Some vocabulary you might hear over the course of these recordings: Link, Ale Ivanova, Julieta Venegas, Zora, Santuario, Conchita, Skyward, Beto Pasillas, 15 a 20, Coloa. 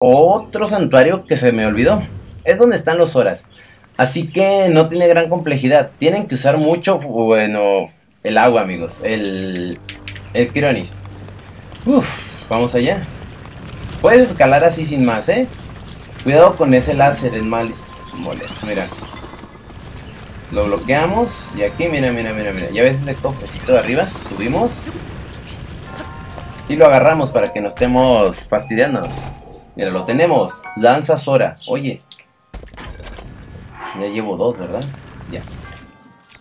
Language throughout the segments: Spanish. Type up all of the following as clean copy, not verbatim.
Otro santuario que se me olvidó. Es donde están los Zoras. Así que no tiene gran complejidad. Tienen que usar mucho, bueno, el agua, amigos. El Quironis. Uf, vamos allá. Puedes escalar así sin más, ¿eh? Cuidado con ese láser, es mal molesto, mira. Lo bloqueamos. Y aquí, mira. Ya ves ese cofrecito de arriba. Subimos. Y lo agarramos para que no estemos fastidiándonos. Mira, lo tenemos. Lanza Zora. Oye. Ya llevo dos, ¿verdad? Ya.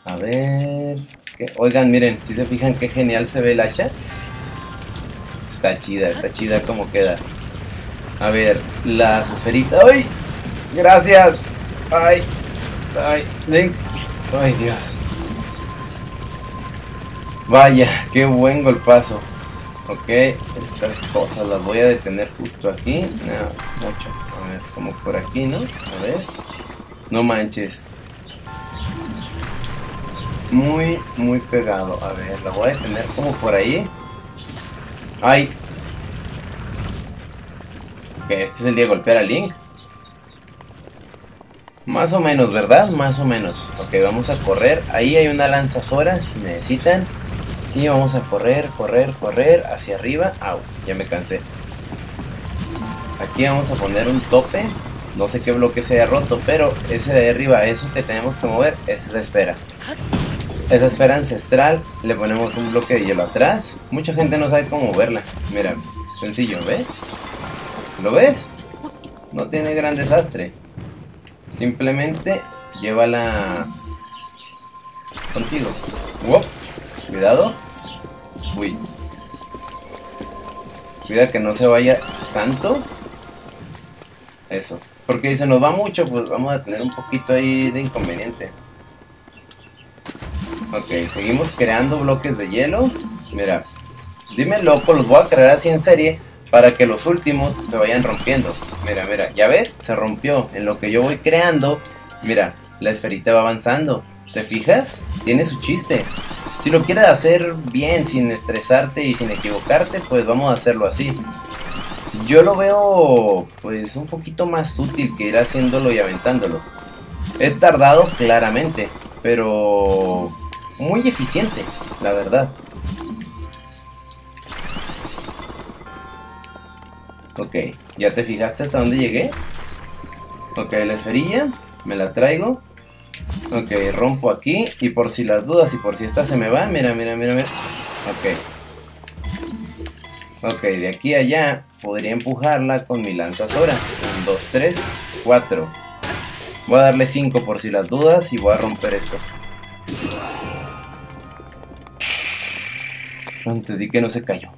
A ver... ¿qué? Oigan, miren. Si se fijan qué genial se ve el hacha. Está chida como queda. A ver, las esferitas. ¡Ay! ¡Gracias! ¡Ay! ¡Ay! Link. ¡Ay, Dios! Vaya, qué buen golpazo. Ok, estas cosas las voy a detener justo aquí. No, mucho. A ver, como por aquí, ¿no? A ver. No manches. Muy, muy pegado. A ver, la voy a detener como por ahí. ¡Ay! Ok, este es el día de golpear a Link. Más o menos, ¿verdad? Más o menos. Ok, vamos a correr. Ahí hay una lanza Zora, si necesitan. Y vamos a correr hacia arriba. Au, ya me cansé. Aquí vamos a poner un tope. No sé qué bloque se haya roto, pero ese de arriba, eso que tenemos que mover, es esa esfera. Esa esfera ancestral, le ponemos un bloque de hielo atrás. Mucha gente no sabe cómo moverla. Mira, sencillo, ¿ves? ¿Lo ves? No tiene gran desastre. Simplemente llévala contigo. ¡Wop! Cuidado. Uy. Cuida que no se vaya tanto. Eso. Porque si nos va mucho, pues vamos a tener un poquito ahí de inconveniente. Ok, seguimos creando bloques de hielo. Mira. Dime, loco, los voy a crear así en serie para que los últimos se vayan rompiendo. Mira, mira. ¿Ya ves? Se rompió. En lo que yo voy creando, mira, la esferita va avanzando. ¿Te fijas? Tiene su chiste. Si lo quieres hacer bien, sin estresarte y sin equivocarte, pues vamos a hacerlo así. Yo lo veo, pues, un poquito más útil que ir haciéndolo y aventándolo. Es tardado, claramente, pero muy eficiente, la verdad. Ok, ¿ya te fijaste hasta dónde llegué? Ok, la esferilla, me la traigo. Ok, rompo aquí. Y por si las dudas y por si estas se me van, mira. Ok. Ok, de aquí a allá podría empujarla con mi lanza Zora. 1, 2, 3, 4. Voy a darle 5 por si las dudas y voy a romper esto. Antes di que no se cayó.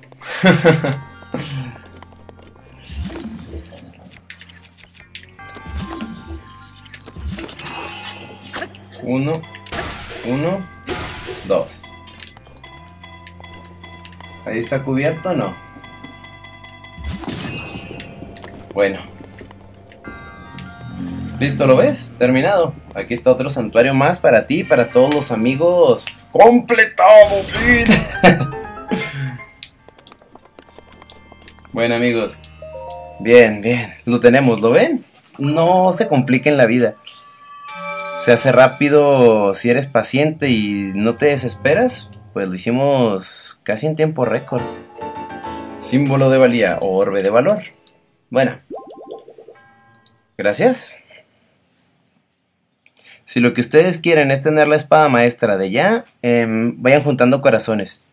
Uno, dos. ¿Ahí está cubierto o no? Bueno. Listo, ¿lo ves? Terminado. Aquí está otro santuario más para ti, para todos los amigos. ¡Completado! ¡Sí! Bueno, amigos. Bien. Lo tenemos, ¿lo ven? No se compliquen la vida. Se hace rápido si eres paciente y no te desesperas, pues lo hicimos casi en tiempo récord. Símbolo de valía o orbe de valor. Bueno, gracias. Si lo que ustedes quieren es tener la espada maestra de ya, vayan juntando corazones.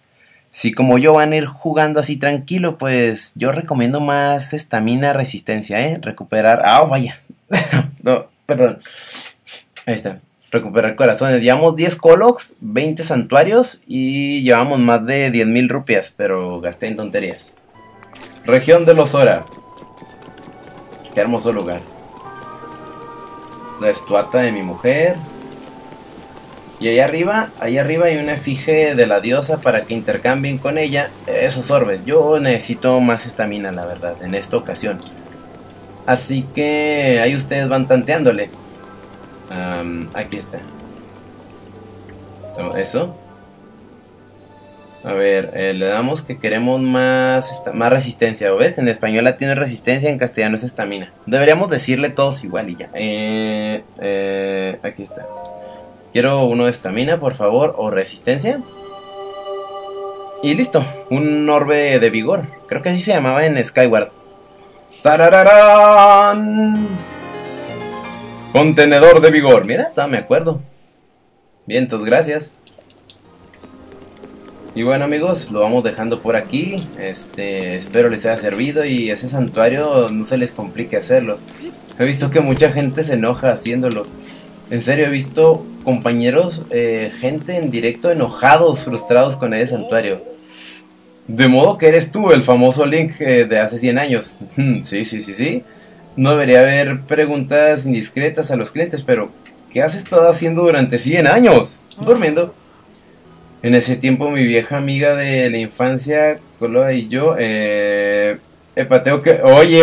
Si como yo van a ir jugando así tranquilo, pues yo recomiendo más estamina, resistencia, recuperar... ¡Ah, vaya! No, perdón. Ahí está, recuperar corazones. Llevamos 10 colocs, 20 santuarios y llevamos más de 10.000 rupias, pero gasté en tonterías. Región de los Zora. Qué hermoso lugar. La estuata de mi mujer. Y allá arriba hay una efigie de la diosa para que intercambien con ella esos orbes. Yo necesito más estamina, la verdad, en esta ocasión. Así que ahí ustedes van tanteándole. Aquí está. Eso. A ver, le damos que queremos más resistencia, ¿ves? En española tiene resistencia, en castellano es estamina. Deberíamos decirle todos igual y ya. Aquí está. Quiero uno de estamina, por favor, o resistencia. Y listo, un orbe de vigor. Creo que así se llamaba en Skyward. ¡Tarararán! Contenedor de vigor. Mira, me acuerdo. Vientos, gracias. Y bueno amigos, lo vamos dejando por aquí, espero les haya servido y ese santuario no se les complique hacerlo. He visto que mucha gente se enoja haciéndolo. En serio, he visto compañeros, gente en directo enojados, frustrados con ese santuario. De modo que eres tú el famoso Link de hace 100 años. Sí. No debería haber preguntas indiscretas a los clientes, pero ¿qué has estado haciendo durante 100 años? Durmiendo. En ese tiempo mi vieja amiga de la infancia, Coloa y yo, pateo que... Oye,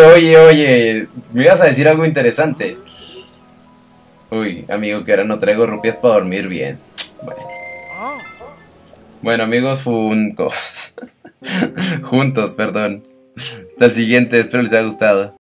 me ibas a decir algo interesante. Uy, amigo, que ahora no traigo rupias para dormir bien. Bueno amigos, juntos, perdón. Hasta el siguiente, espero les haya gustado.